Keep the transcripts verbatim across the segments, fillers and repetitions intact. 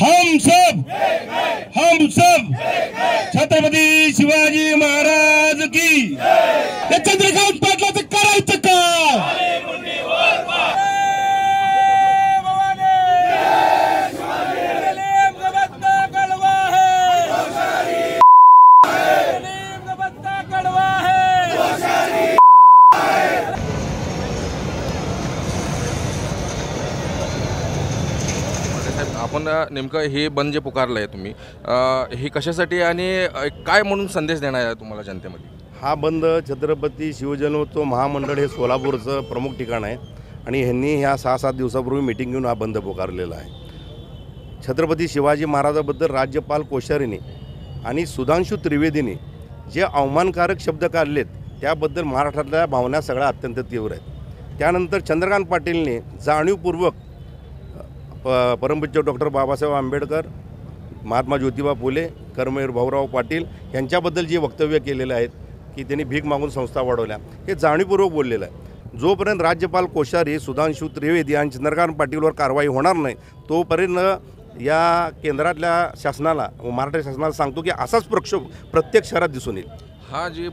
हम सब हम सब छत्रपति शिवाजी महाराज की। चंद्रकांत पाटलाचं करायचं का? आपण नेमका हे बंद जे पुकारले तुम्ही हे कशासाठी आणि काय म्हणून संदेश देणार आहे तुम्हाला जनतेमध्ये? हा बंद छत्रपती शिवाजी महोत्सव महामंडळ हे सोलापूरचं प्रमुख ठिकाण आहे आणि ह्यांनी ह्या सहा सात दिवसापूर्वी मीटिंग घेऊन हा बंद पुकारलेला आहे। छत्रपती शिवाजी महाराजाबद्दल राज्यपाल कोश्यारीने आणि सुधांशु त्रिवेदीने जे अवमानकारक शब्द काढलेत त्याबद्दल महाराष्ट्रातल्या भावना सगळ्या अत्यंत तीव्र आहेत। त्यानंतर चंद्रकांत पाटीलने जाणीवपूर्वक प परमपूज्य डॉक्टर बाबासाहेब आंबेडकर, महात्मा ज्योतिबा फुले, कर्मवीर भावराव पाटिल यांच्याबद्दल जी वक्तव्य केलेले आहेत की त्यांनी भीक मागून संस्था वाढवल्या हे जाणीवपूर्वक बोललेलं आहे। जोपर्यंत राज्यपाल कोश्यारी, सुधांशु त्रिवेदी आणि चंद्रकांत पाटीलवर कारवाई होणार नाही तोपर्यंत या केंद्रातल्या शासनाला व मराठा शासनाला सांगतो की असाच प्रक्षोभ प्रत्येक शहरात दिसून येईल। हा जी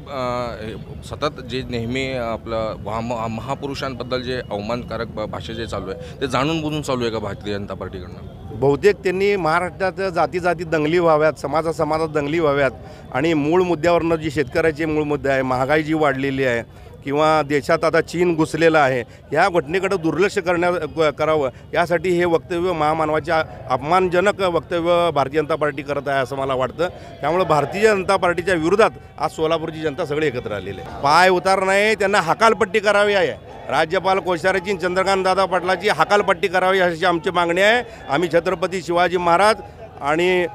सतत जे नेहमी आपलं महापुरुषांबद्दल जे अवमानकारक भाषा जे चालू आहे ते जाणून बुजून चालू आहे का भारतीय जनता पार्टीकडनं? बहुतेक त्यांनी महाराष्ट्रात जाती जाती दंगली व्हाव्यात, समाजा समाजात दंगली व्हाव्यात आणि मूळ मुद्द्यावरनं जी शेतकऱ्याचे मूळ मुद्दे आहे, महागाई जी वाढलेली आहे किंवा देशात आता चीन घुसलेला आहे या घटनेकडे दुर्लक्ष करण्या करावं यासाठी हे वक्तव्य महामानवाच्या अपमानजनक वक्तव्य भारतीय जनता पार्टी करत आहे असं मला वाटतं। त्यामुळे भारतीय जनता पार्टीच्या विरोधात आज सोलापूरची जनता सगळी एकत्र आलेली आहे। पाय उतार नाही त्यांना हकालपट्टी करावी आहे, राज्यपाल कोश्यारीची चंद्रकांत दादा पाटलाची हकालपट्टी करावी अशी आमची मागणी आहे। आम्ही छत्रपती शिवाजी महाराज आणि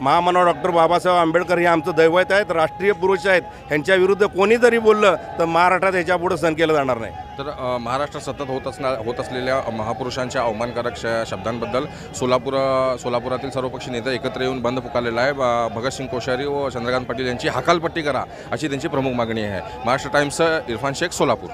महामानव डॉक्टर बाबासाहेब आंबेडकर हे आमचं दैवत आहेत, राष्ट्रीय पुरुष आहेत, ह्यांच्या विरुद्ध कोणी जरी बोललं तर महाराष्ट्रात ह्याच्यापुढे सहन केलं जाणार नाही। तर महाराष्ट्रात सतत होत असणार होत असलेल्या महापुरुषांच्या अवमानकारक शब्दांबद्दल सोलापूर सोलापुरातील सर्वपक्षीय नेते एकत्र येऊन बंद पुकारलेला आहे। भगतसिंग कोश्यारी व चंद्रकांत पाटील यांची हकालपट्टी करा अशी त्यांची प्रमुख मागणी आहे। महाराष्ट्र टाइम्सचा इरफान शेख, सोलापूर।